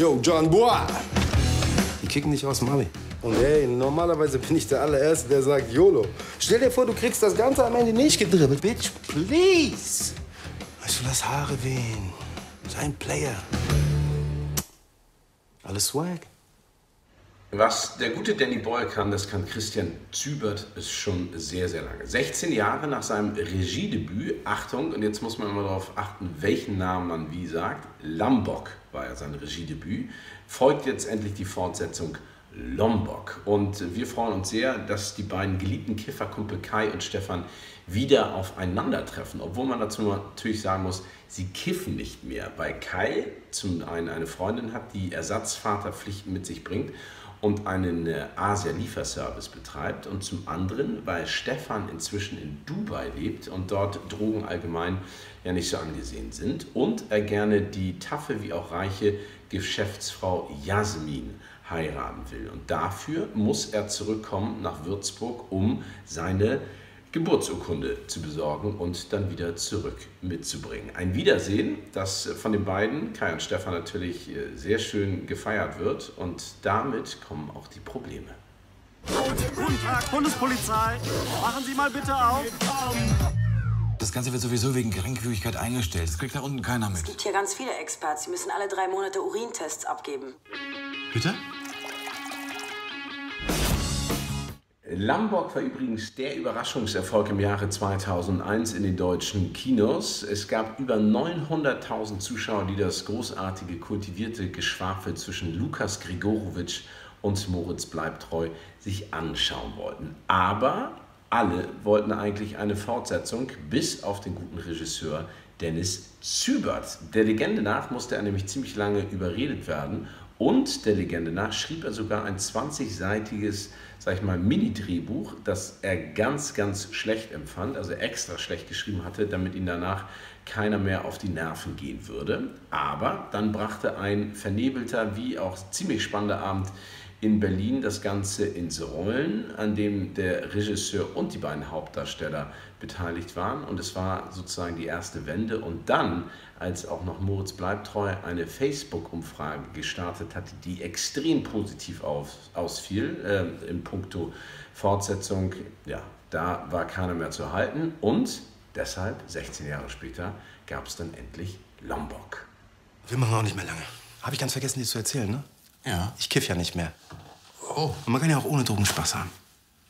Yo, John Bois! Die kicken dich aus dem Abi. Und ey, normalerweise bin ich der Allererste, der sagt YOLO. Stell dir vor, du kriegst das Ganze am Ende nicht gedribbelt. Bitch, please! Weißt du, lass Haare wehen. Sei ein Player. Alles swag. Was der gute Danny Boyle kann, das kann Christian Zübert schon sehr, sehr lange. 16 Jahre nach seinem Regiedebüt, Achtung, und jetzt muss man immer darauf achten, welchen Namen man wie sagt. Lommbock war ja sein Regiedebüt. Folgt jetzt endlich die Fortsetzung Lommbock. Und wir freuen uns sehr, dass die beiden geliebten Kifferkumpel Kai und Stefan wieder aufeinandertreffen. Obwohl man dazu natürlich sagen muss, sie kiffen nicht mehr, weil Kai zum einen eine Freundin hat, die Ersatzvaterpflichten mit sich bringt und einen Asia-Lieferservice betreibt. Und zum anderen, weil Stefan inzwischen in Dubai lebt und dort Drogen allgemein ja nicht so angesehen sind. Und er gerne die taffe wie auch reiche Geschäftsfrau Jasmin heiraten will. Und dafür muss er zurückkommen nach Würzburg, um seine Geburtsurkunde zu besorgen und dann wieder zurück mitzubringen. Ein Wiedersehen, das von den beiden, Kai und Stefan, natürlich sehr schön gefeiert wird. Und damit kommen auch die Probleme. Guten Tag, Bundespolizei. Machen Sie mal bitte auf. Das Ganze wird sowieso wegen Geringfügigkeit eingestellt. Das kriegt da unten keiner mit. Es gibt hier ganz viele Experts. Sie müssen alle 3 Monate Urintests abgeben. Bitte? Lommbock war übrigens der Überraschungserfolg im Jahre 2001 in den deutschen Kinos. Es gab über 900.000 Zuschauer, die das großartige, kultivierte Geschwafel zwischen Lukas Gregorowicz und Moritz Bleibtreu sich anschauen wollten. Aber alle wollten eigentlich eine Fortsetzung, bis auf den guten Regisseur Dennis Zübert. Der Legende nach musste er nämlich ziemlich lange überredet werden. Und der Legende nach schrieb er sogar ein 20-seitiges, sag ich mal, Mini-Drehbuch, das er ganz, ganz schlecht empfand, also extra schlecht geschrieben hatte, damit ihn danach keiner mehr auf die Nerven gehen würde. Aber dann brachte ein vernebelter, wie auch ziemlich spannender Abend in Berlin das Ganze ins Rollen, an dem der Regisseur und die beiden Hauptdarsteller beteiligt waren. Und es war sozusagen die erste Wende. Und dann, als auch noch Moritz Bleibtreu eine Facebook-Umfrage gestartet hatte, die extrem positiv ausfiel in puncto Fortsetzung, ja, da war keiner mehr zu halten. Und deshalb, 16 Jahre später, gab es dann endlich Lommbock. Wir machen auch nicht mehr lange. Habe ich ganz vergessen, dir zu erzählen, ne? Ja. Ich kiff ja nicht mehr. Oh. Und man kann ja auch ohne Drogen Spaß haben.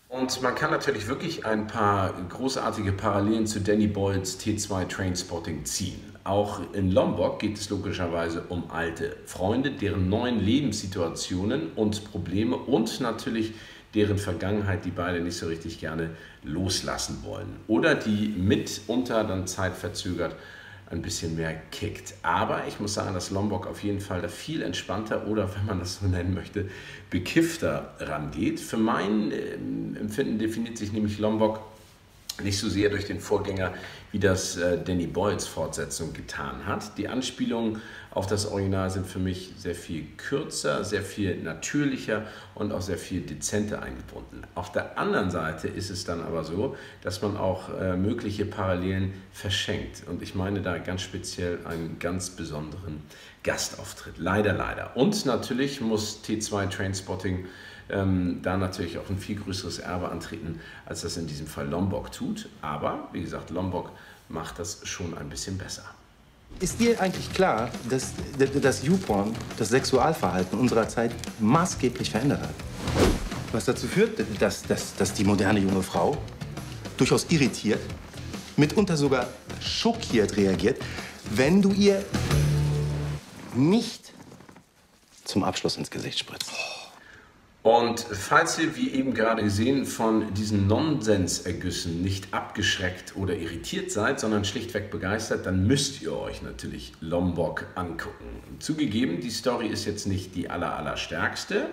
Und man kann natürlich wirklich ein paar großartige Parallelen zu Danny Boyles T2 Trainspotting ziehen. Auch in Lommbock geht es logischerweise um alte Freunde, deren neuen Lebenssituationen und Probleme und natürlich deren Vergangenheit, die beide nicht so richtig gerne loslassen wollen. Oder die mitunter dann zeitverzögert ein bisschen mehr kickt. Aber ich muss sagen, dass Lommbock auf jeden Fall da viel entspannter oder, wenn man das so nennen möchte, bekiffter rangeht. Für mein Empfinden definiert sich nämlich Lommbock nicht so sehr durch den Vorgänger, wie das Danny Boyles Fortsetzung getan hat. Die Anspielungen auf das Original sind für mich sehr viel kürzer, sehr viel natürlicher und auch sehr viel dezenter eingebunden. Auf der anderen Seite ist es dann aber so, dass man auch mögliche Parallelen verschenkt. Und ich meine da ganz speziell einen ganz besonderen Gastauftritt. Leider, leider. Und natürlich muss T2 Trainspotting da natürlich auch ein viel größeres Erbe antreten, als das in diesem Fall Lommbock tut. Aber, wie gesagt, Lommbock macht das schon ein bisschen besser. Ist dir eigentlich klar, dass das You-Porn das Sexualverhalten unserer Zeit maßgeblich verändert hat? Was dazu führt, dass die moderne junge Frau durchaus irritiert, mitunter sogar schockiert reagiert, wenn du ihr nicht zum Abschluss ins Gesicht spritzt. Und falls ihr, wie eben gerade gesehen, von diesen Nonsensergüssen nicht abgeschreckt oder irritiert seid, sondern schlichtweg begeistert, dann müsst ihr euch natürlich Lommbock angucken. Zugegeben, die Story ist jetzt nicht die allerstärkste.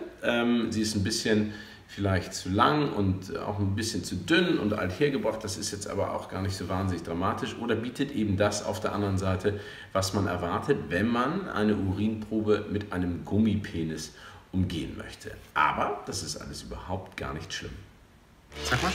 Sie ist ein bisschen vielleicht zu lang und auch ein bisschen zu dünn und althergebracht. Das ist jetzt aber auch gar nicht so wahnsinnig dramatisch. Oder bietet eben das auf der anderen Seite, was man erwartet, wenn man eine Urinprobe mit einem Gummipenis umgehen möchte. Aber das ist alles überhaupt gar nicht schlimm. Sag mal,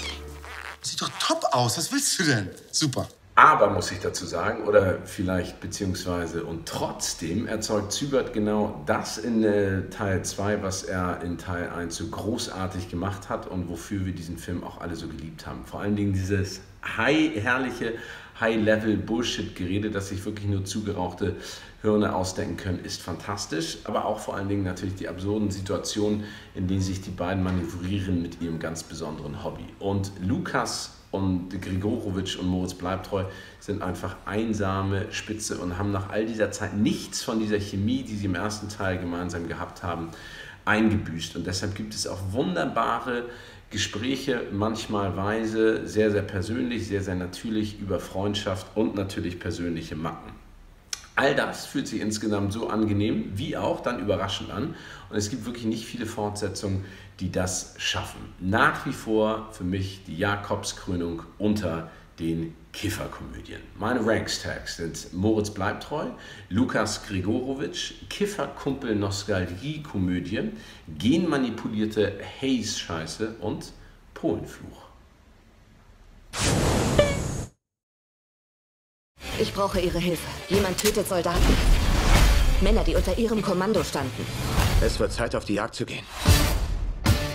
sieht doch top aus. Was willst du denn? Super. Aber, muss ich dazu sagen, oder vielleicht beziehungsweise und trotzdem erzeugt Zübert genau das in Teil 2, was er in Teil 1 so großartig gemacht hat und wofür wir diesen Film auch alle so geliebt haben. Vor allen Dingen dieses herrliche High-Level-Bullshit-Gerede, das sich wirklich nur zugerauchte Hirne ausdenken können, ist fantastisch. Aber auch vor allen Dingen natürlich die absurden Situationen, in denen sich die beiden manövrieren mit ihrem ganz besonderen Hobby. Und Lukas und Gregorowicz und Moritz Bleibtreu sind einfach einsame Spitze und haben nach all dieser Zeit nichts von dieser Chemie, die sie im ersten Teil gemeinsam gehabt haben, eingebüßt. Und deshalb gibt es auch wunderbare Gespräche, manchmal weise, sehr, sehr persönlich, sehr, sehr natürlich über Freundschaft und natürlich persönliche Macken. All das fühlt sich insgesamt so angenehm wie auch dann überraschend an. Und es gibt wirklich nicht viele Fortsetzungen, die das schaffen. Nach wie vor für mich die Jakobskrönung unter den Kifferkomödien. Meine Ranks-Tags sind Moritz Bleibtreu, Lukas Gregorowicz, Kifferkumpel-Nostalgie-Komödie, genmanipulierte Haze-Scheiße und Polenfluch. Ich brauche Ihre Hilfe. Jemand tötet Soldaten. Männer, die unter Ihrem Kommando standen. Es wird Zeit, auf die Jagd zu gehen.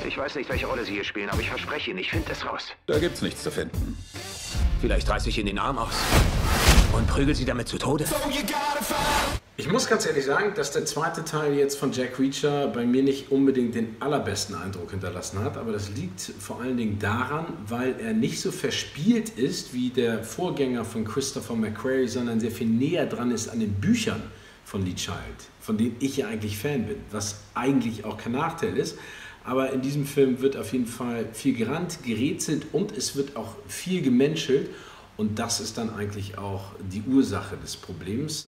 Ich weiß nicht, welche Rolle Sie hier spielen, aber ich verspreche Ihnen, ich finde es raus. Da gibt's nichts zu finden. Vielleicht reiße ich Ihnen den Arm aus und prügel Sie damit zu Tode. Ich muss ganz ehrlich sagen, dass der zweite Teil jetzt von Jack Reacher bei mir nicht unbedingt den allerbesten Eindruck hinterlassen hat. Aber das liegt vor allen Dingen daran, weil er nicht so verspielt ist wie der Vorgänger von Christopher McQuarrie, sondern sehr viel näher dran ist an den Büchern von Lee Child, von denen ich ja eigentlich Fan bin, was eigentlich auch kein Nachteil ist. Aber in diesem Film wird auf jeden Fall viel gerannt, gerätselt und es wird auch viel gemenschelt. Und das ist dann eigentlich auch die Ursache des Problems.